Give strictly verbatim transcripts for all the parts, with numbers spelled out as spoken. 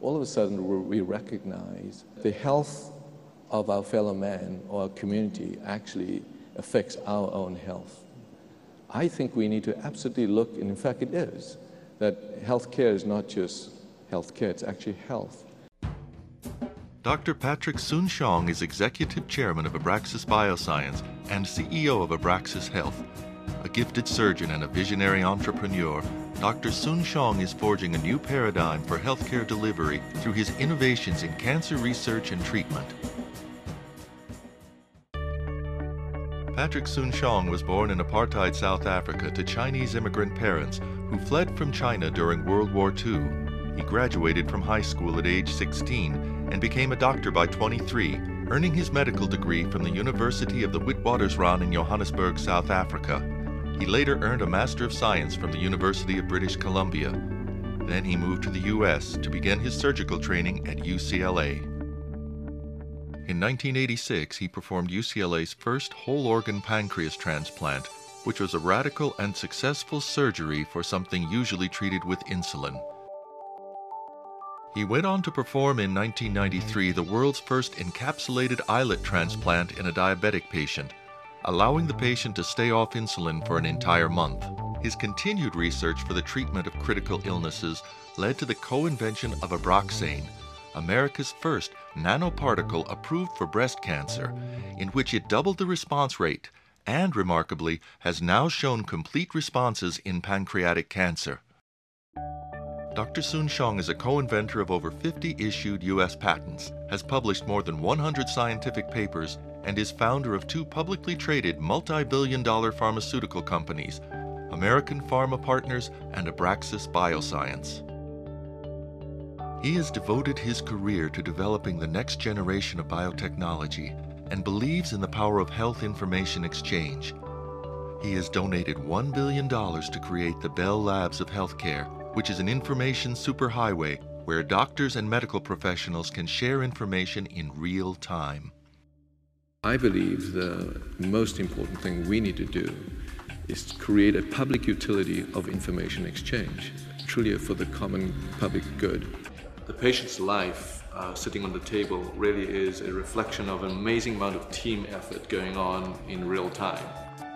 all of a sudden we recognize the health of our fellow man or our community actually affects our own health. I think we need to absolutely look, and in fact it is, that healthcare is not just healthcare, it's actually health. Doctor Patrick Soon-Shiong is Executive Chairman of Abraxis Bioscience and C E O of Abraxis Health. A gifted surgeon and a visionary entrepreneur, Doctor Soon-Shiong is forging a new paradigm for healthcare delivery through his innovations in cancer research and treatment. Patrick Soon-Shiong was born in apartheid South Africa to Chinese immigrant parents who fled from China during World War Two. He graduated from high school at age sixteen and became a doctor by twenty-three, earning his medical degree from the University of the Witwatersrand in Johannesburg, South Africa. He later earned a Master of Science from the University of British Columbia. Then he moved to the U S to begin his surgical training at U C L A. In nineteen eighty-six, he performed U C L A's first whole-organ pancreas transplant, which was a radical and successful surgery for something usually treated with insulin. He went on to perform in nineteen ninety-three the world's first encapsulated islet transplant in a diabetic patient, allowing the patient to stay off insulin for an entire month. His continued research for the treatment of critical illnesses led to the co-invention of Abraxane, America's first nanoparticle approved for breast cancer, in which it doubled the response rate and, remarkably, has now shown complete responses in pancreatic cancer. Doctor Soon-Shiong is a co-inventor of over fifty issued U S patents, has published more than one hundred scientific papers, and is founder of two publicly traded multi-billion dollar pharmaceutical companies, American Pharma Partners and Abraxis Bioscience. He has devoted his career to developing the next generation of biotechnology and believes in the power of health information exchange. He has donated one billion dollars to create the Bell Labs of Healthcare, which is an information superhighway where doctors and medical professionals can share information in real time. I believe the most important thing we need to do is to create a public utility of information exchange, truly for the common public good. The patient's life uh, sitting on the table really is a reflection of an amazing amount of team effort going on in real time.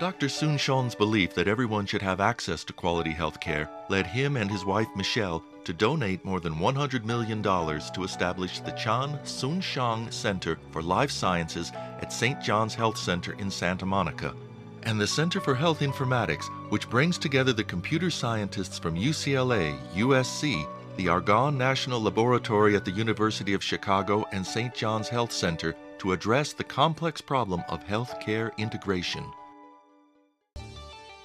Doctor Soon-Shiong's belief that everyone should have access to quality health care led him and his wife Michelle to donate more than one hundred million dollars to establish the Chan Soon-Shiong Center for Life Sciences at Saint John's Health Center in Santa Monica, and the Center for Health Informatics, which brings together the computer scientists from U C L A, U S C, the Argonne National Laboratory at the University of Chicago and Saint John's Health Center to address the complex problem of healthcare integration.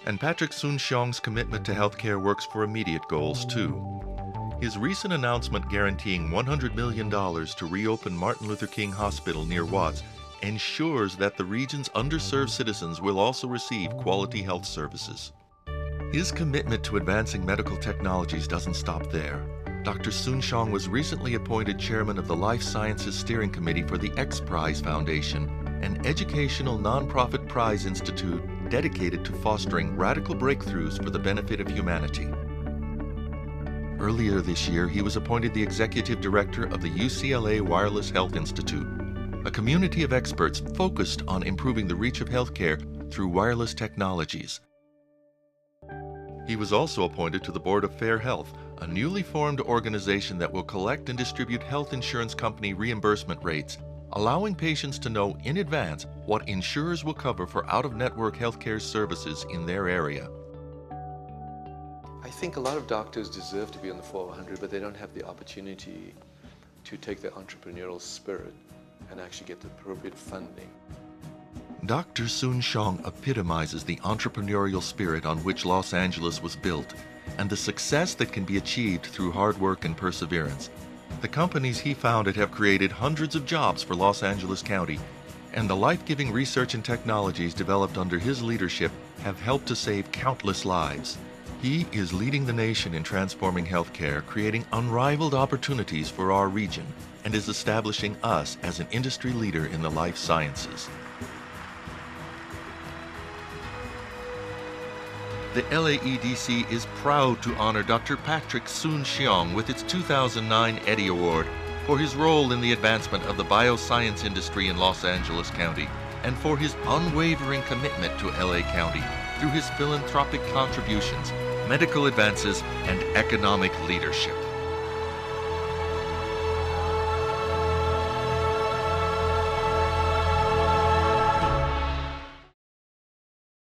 And Patrick Soon-Shiong's commitment to healthcare works for immediate goals, too. His recent announcement guaranteeing one hundred million dollars to reopen Martin Luther King Hospital near Watts ensures that the region's underserved citizens will also receive quality health services. His commitment to advancing medical technologies doesn't stop there. Doctor Soon-Shiong was recently appointed chairman of the Life Sciences Steering Committee for the XPRIZE Foundation, an educational nonprofit prize institute dedicated to fostering radical breakthroughs for the benefit of humanity. Earlier this year, he was appointed the executive director of the U C L A Wireless Health Institute, a community of experts focused on improving the reach of healthcare through wireless technologies. He was also appointed to the board of Fair Health, a newly formed organization that will collect and distribute health insurance company reimbursement rates, allowing patients to know in advance what insurers will cover for out-of-network healthcare services in their area. I think a lot of doctors deserve to be on the four hundred, but they don't have the opportunity to take their entrepreneurial spirit and actually get the appropriate funding. Doctor Soon-Shiong epitomizes the entrepreneurial spirit on which Los Angeles was built and the success that can be achieved through hard work and perseverance. The companies he founded have created hundreds of jobs for Los Angeles County, and the life-giving research and technologies developed under his leadership have helped to save countless lives. He is leading the nation in transforming healthcare, creating unrivaled opportunities for our region, and is establishing us as an industry leader in the life sciences. The L A E D C is proud to honor Doctor Patrick Soon-Shiong with its two thousand nine Eddy Award for his role in the advancement of the bioscience industry in Los Angeles County and for his unwavering commitment to L A County through his philanthropic contributions, medical advances, and economic leadership.